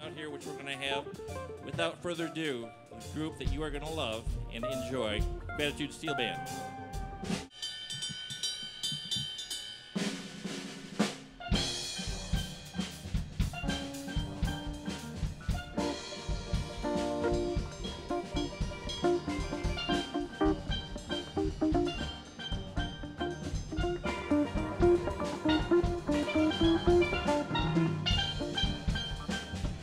Out here, which we're going to have, without further ado, a group that you are going to love and enjoy, Gratitude Steel Band.